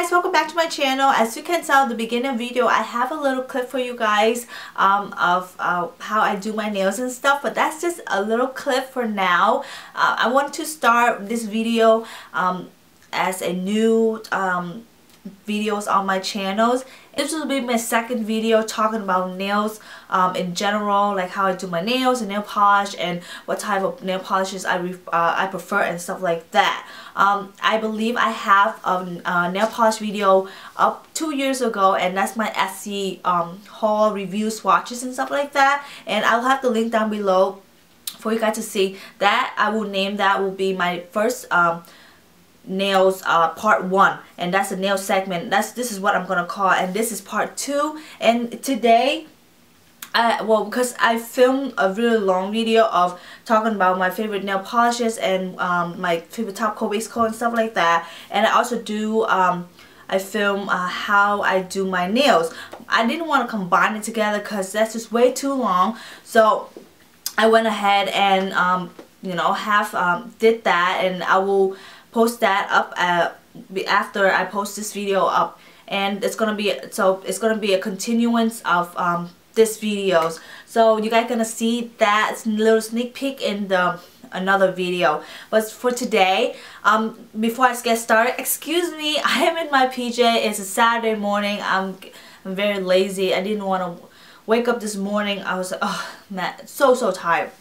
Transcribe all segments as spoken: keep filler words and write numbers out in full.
guys, welcome back to my channel. As you can tell, at the beginning of the video, I have a little clip for you guys um, of uh, how I do my nails and stuff, but that's just a little clip for now. Uh, I want to start this video um, as a new um, videos on my channels. This will be my second video talking about nails um, in general, like how I do my nails and nail polish and what type of nail polishes I re uh, I prefer and stuff like that. Um, I believe I have a, a nail polish video up two years ago, and that's my Essie um, haul, review, swatches and stuff like that. And I'll have the link down below for you guys to see that. I will name that will be my first um, nails uh part one, and that's a nail segment. That's this is what I'm gonna call, and this is part two. And today I well because I filmed a really long video of talking about my favorite nail polishes and um my favorite top coat, waist coat and stuff like that, and I also do um I film uh, how I do my nails. I didn't want to combine it together because that's just way too long, so I went ahead and um you know have um did that, and I will post that up uh, after I post this video up, and it's gonna be so it's gonna be a continuance of um, this videos. So you guys gonna see that little sneak peek in the another video. But for today, um, before I get started, excuse me, I am in my P J. It's a Saturday morning. I'm I'm very lazy. I didn't want to wake up this morning. I was oh man, so so tired.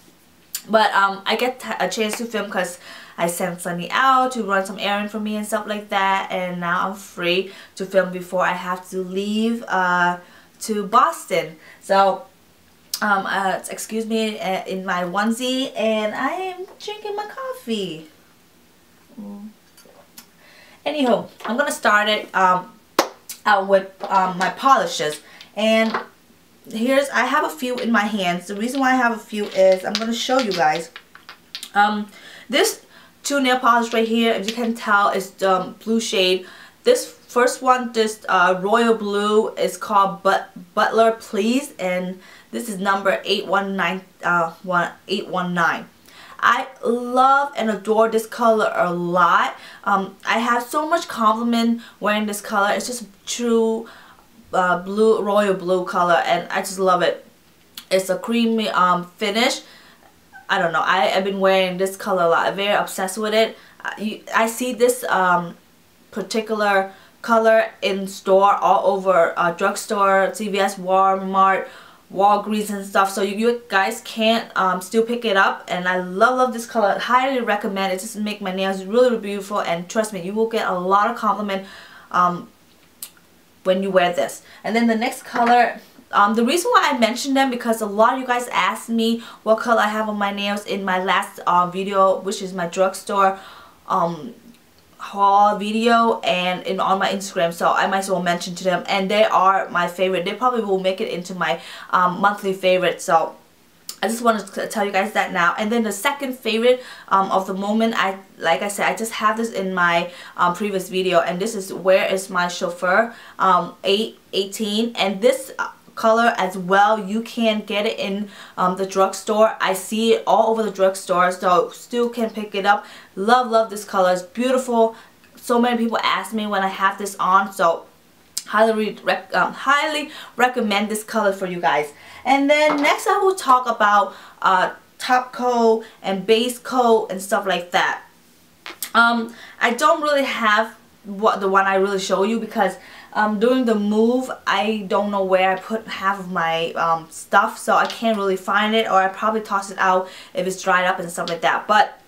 But um, I get a chance to film because I sent Sunny out to run some errand for me and stuff like that, and now I'm free to film before I have to leave uh, to Boston. So um, uh, excuse me uh, in my onesie, and I am drinking my coffee. Mm. Anywho, I'm gonna start it um, out with um, my polishes, and here's I have a few in my hands. The reason why I have a few is I'm gonna show you guys. Um, this two nail polish right here, if you can tell, is the um, blue shade. This first one, this uh, royal blue, is called But Butler Please, and this is number eight one nine. Uh, one eight one nine. I love and adore this color a lot. Um, I have so much compliment wearing this color. It's just true. Uh, blue, royal blue color, and I just love it. It's a creamy um, finish. I don't know, I have been wearing this color a lot. I'm very obsessed with it. I, you, I see this um, particular color in store all over, uh, drugstore, C V S, Walmart, Walgreens and stuff, so you, you guys can't um, still pick it up, and I love love this color. I highly recommend it. Just make my nails really, really beautiful, and trust me, you will get a lot of compliment um, when you wear this. And then the next color, um, the reason why I mentioned them because a lot of you guys asked me what color I have on my nails in my last uh, video, which is my drugstore um, haul video, and in on my Instagram, so I might as well mention to them, and they are my favorite. They probably will make it into my um, monthly favorite, so I just wanted to tell you guys that now. And then the second favorite um, of the moment, I like I said, I just have this in my um, previous video, and this is Where Is My Chauffeur um, eight eighteen, and this color as well, you can get it in um, the drugstore. I see it all over the drugstore, so still can pick it up. Love, love this color. It's beautiful. So many people ask me when I have this on, so highly rec um, highly recommend this color for you guys. And then next I will talk about uh, top coat and base coat and stuff like that. Um, I don't really have what the one I really show you because um, during the move I don't know where I put half of my um, stuff, so I can't really find it, or I probably toss it out if it's dried up and stuff like that. But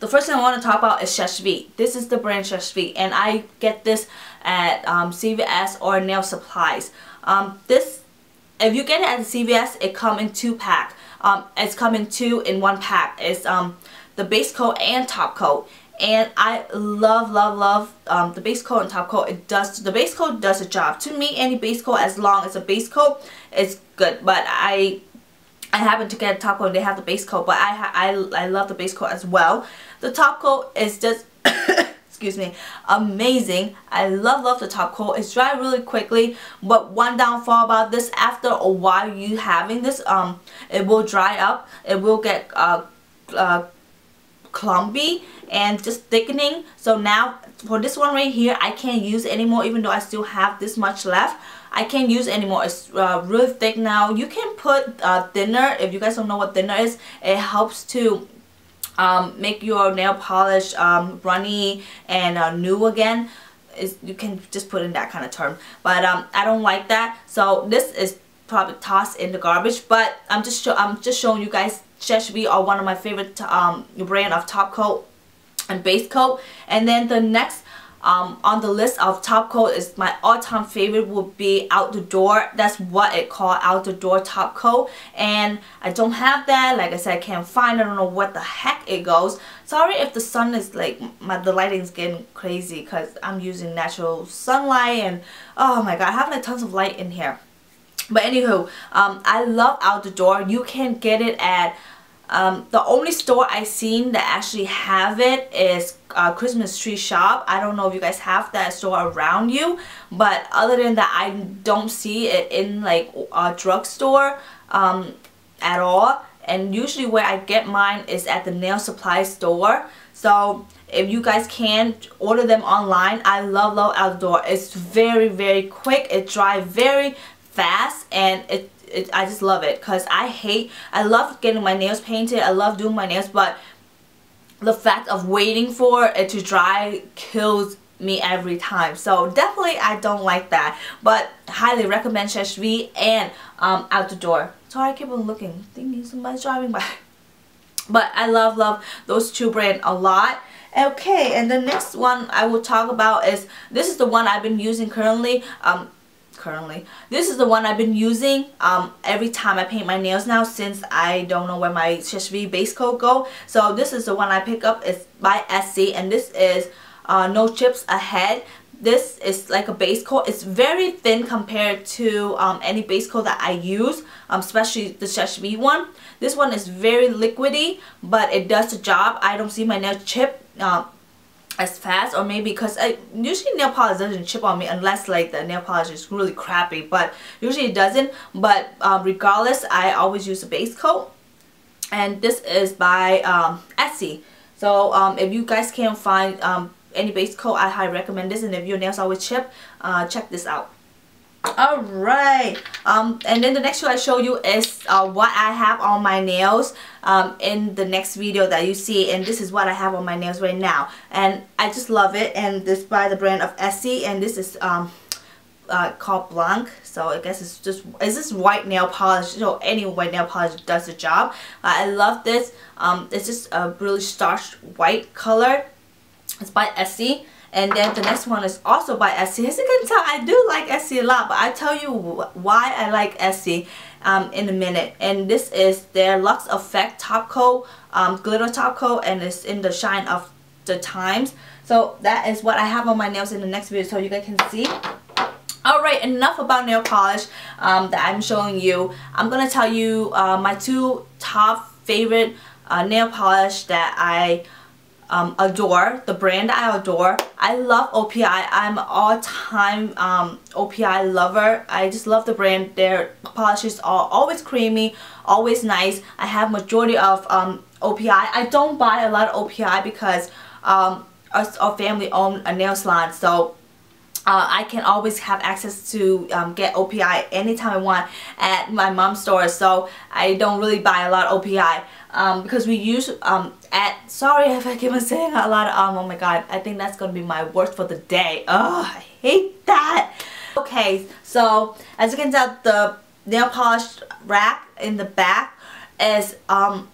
the first thing I want to talk about is Cheshvi. This is the brand Cheshvi, and I get this at um, C V S or Nail Supplies. Um, this, if you get it at C V S, it comes in two pack. Um, it's come in two in one pack. It's um, the base coat and top coat, and I love, love, love um, the base coat and top coat. It does the base coat does the job to me. Any base coat, as long as a base coat, it's good. But I. I happen to get a top coat and they have the base coat, but I ha I, I love the base coat as well. The top coat is just, excuse me, amazing. I love, love the top coat. It's dry really quickly, but one downfall about this, after a while you having this, um, it will dry up, it will get uh, uh, clumpy and just thickening. So now for this one right here, I can't use anymore, even though I still have this much left. I can't use anymore. It's uh, really thick now. You can put uh, thinner. If you guys don't know what thinner is, it helps to um, make your nail polish um, runny and uh, new again. It's, you can just put in that kind of term, but um, I don't like that. So this is probably tossed in the garbage. But I'm just show I'm just showing you guys Cheshvi, are one of my favorite um, brand of top coat and base coat. And then the next um, on the list of top coat is my all-time favorite would be Out The Door. That's what it called, Out The Door top coat. And I don't have that. Like I said, I can't find. I don't know what the heck it goes. Sorry if the sun is like my the lighting's getting crazy because I'm using natural sunlight and oh my god, I have like tons of light in here. But anywho, um, I love Out The Door. You can get it at um, the only store I've seen that actually have it is uh, Christmas Tree Shop. I don't know if you guys have that store around you, but other than that, I don't see it in like a drugstore um, at all. And usually where I get mine is at the nail supply store. So if you guys can, order them online. I love love Out The Door. It's very very quick. It dries very fast, and it, it I just love it because I hate I love getting my nails painted. I love doing my nails, but the fact of waiting for it to dry kills me every time. So definitely I don't like that, but highly recommend Cheshvi and um, Out The Door. Sorry I keep on looking, thinking somebody's driving by, but I love love those two brands a lot. Okay, and the next one I will talk about is, this is the one I've been using currently. um currently this is the one I've been using um every time I paint my nails now, since I don't know where my Cheshvi base coat go. So this is the one I pick up. It's by Essie, and this is uh No Chips Ahead. This is like a base coat. It's very thin compared to um any base coat that I use, um especially the Cheshvi one. This one is very liquidy, but it does the job. I don't see my nail chip um as fast, or maybe because I usually nail polish doesn't chip on me unless like the nail polish is really crappy, but usually it doesn't. But um, regardless, I always use a base coat, and this is by um, Essie. So um, if you guys can't find um, any base coat, I highly recommend this. And if your nails always chip, uh, check this out. All right, um, and then the next show I show you is uh, what I have on my nails um, in the next video that you see. And this is what I have on my nails right now, and I just love it. And this is by the brand of Essie, and this is um, uh, called Blanc. So I guess it's just is this white nail polish. So any white nail polish does the job. Uh, I love this. Um, it's just a really starched white color. It's by Essie. And then the next one is also by Essie. As you can tell, I do like Essie a lot, but I tell you why I like Essie um, in a minute. And this is their Luxe Effect top coat, um, glitter top coat, and it's in the Shine of the Times. So that is what I have on my nails in the next video, so you guys can see. Alright, enough about nail polish um, that I'm showing you. I'm going to tell you uh, my two top favorite uh, nail polish that I Um, adore, the brand I adore. I love O P I. I'm an all-time um, O P I lover. I just love the brand. Their polishes are always creamy, always nice. I have majority of um, O P I. I don't buy a lot of O P I because um, us, our family owned a nail salon, so Uh, I can always have access to um, get O P I anytime I want at my mom's store. So I don't really buy a lot of O P I um, because we use um, at, sorry if I keep on saying a lot of, um, oh my god, I think that's going to be my worst for the day. Oh, I hate that. Okay, so as you can tell, the nail polish rack in the back is um,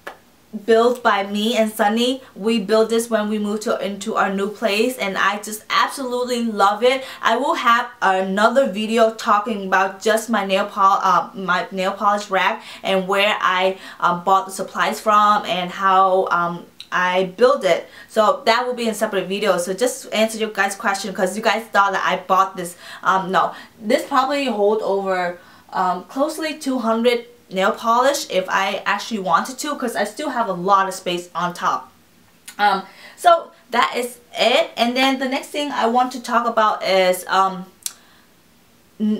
built by me and Sunny. We built this when we moved to into our new place, and I just absolutely love it. I will have another video talking about just my nail polish, uh, my nail polish rack, and where I uh, bought the supplies from and how um, I built it. So that will be in separate video. So just answer your guys' question, because you guys thought that I bought this. Um, no, this probably hold over um, closely two hundred. Nail polish if I actually wanted to, because I still have a lot of space on top. Um, so that is it. And then the next thing I want to talk about is um,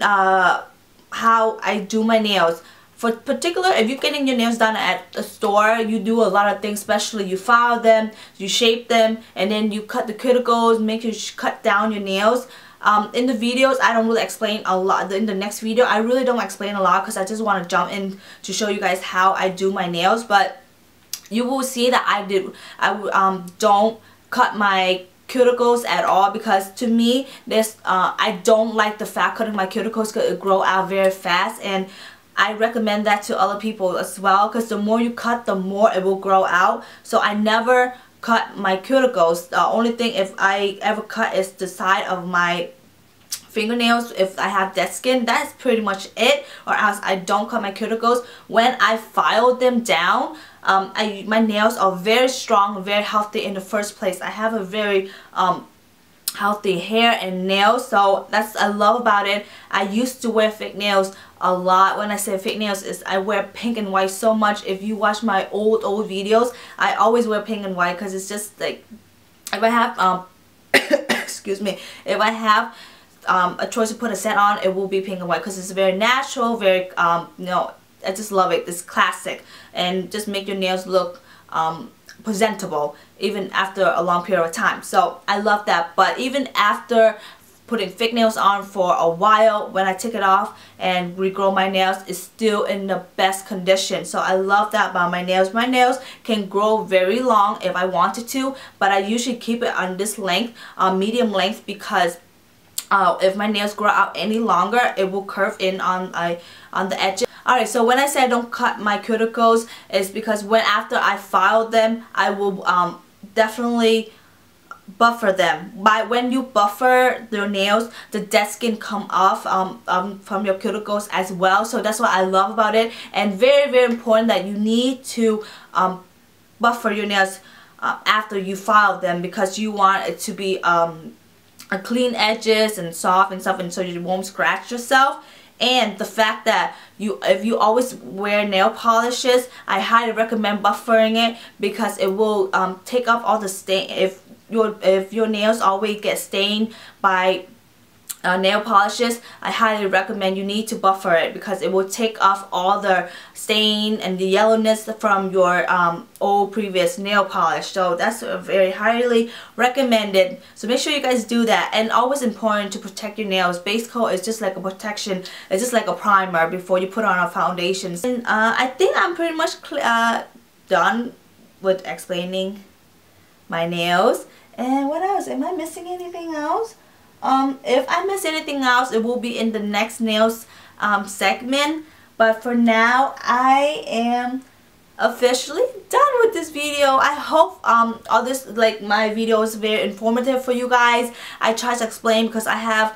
uh, how I do my nails. For particular, if you're getting your nails done at a store, you do a lot of things, especially you file them, you shape them, and then you cut the cuticles, make sure you cut down your nails. Um, in the videos, I don't really explain a lot. In the next video, I really don't explain a lot because I just want to jump in to show you guys how I do my nails. But you will see that I did. I um don't cut my cuticles at all because to me, this uh, I don't like the fact cutting my cuticles because it grows out very fast, and I recommend that to other people as well because the more you cut, the more it will grow out. So I never cut my cuticles. The only thing if I ever cut is the side of my fingernails if I have dead skin. That's pretty much it, or else I don't cut my cuticles. When I file them down, um, I, my nails are very strong, very healthy in the first place. I have a very um, healthy hair and nails, so that's what I love about it. I used to wear fake nails a lot. When I say fake nails, is I wear pink and white so much. If you watch my old old videos, I always wear pink and white because it's just like if I have um excuse me, if I have um a choice to put a set on, it will be pink and white because it's very natural, very um you know, I just love it. It's classic and just make your nails look um presentable even after a long period of time. So I love that. But even after putting fake nails on for a while, when I take it off and regrow my nails, it's still in the best condition. So I love that about my nails. My nails can grow very long if I wanted to, but I usually keep it on this length, uh, medium length, because uh, if my nails grow out any longer, it will curve in on uh, on the edges. Alright, so when I say I don't cut my cuticles, it's because when after I file them, I will um, definitely buffer them. By when you buffer your nails, the dead skin come off um, um, from your cuticles as well. So that's what I love about it. And very, very important that you need to um, buffer your nails uh, after you file them because you want it to be um, a clean edges and soft and stuff, and so you won't scratch yourself. And the fact that you, if you always wear nail polishes, I highly recommend buffering it because it will um, take up all the stain. If your if your nails always get stained by uh, nail polishes, I highly recommend you need to buffer it because it will take off all the stain and the yellowness from your um, old previous nail polish. So that's a very highly recommended. So make sure you guys do that. And always important to protect your nails. Base coat is just like a protection. It's just like a primer before you put on a foundation. And uh, I think I'm pretty much uh, done with explaining my nails. And what else? Am I missing anything else? Um, if I miss anything else, it will be in the next nails um, segment. But for now, I am officially done with this video. I hope um, all this, like my video is very informative for you guys. I try to explain because I have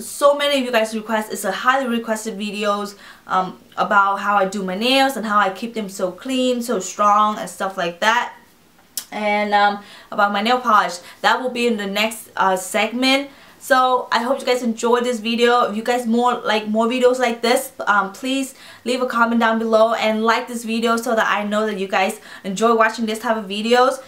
so many of you guys request. It's a highly requested videos um, about how I do my nails and how I keep them so clean, so strong and stuff like that. And um, about my nail polish. That will be in the next uh, segment. So I hope you guys enjoyed this video. If you guys more like more videos like this, um, please leave a comment down below and like this video so that I know that you guys enjoy watching this type of videos.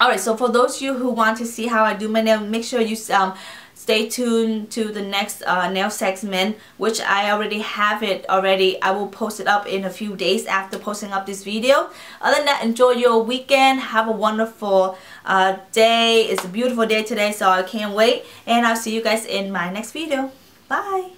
Alright, so for those of you who want to see how I do my nail, make sure you um, stay tuned to the next uh, nail segment, which I already have it already. I will post it up in a few days after posting up this video. Other than that, enjoy your weekend. Have a wonderful uh, day. It's a beautiful day today, so I can't wait. And I'll see you guys in my next video. Bye.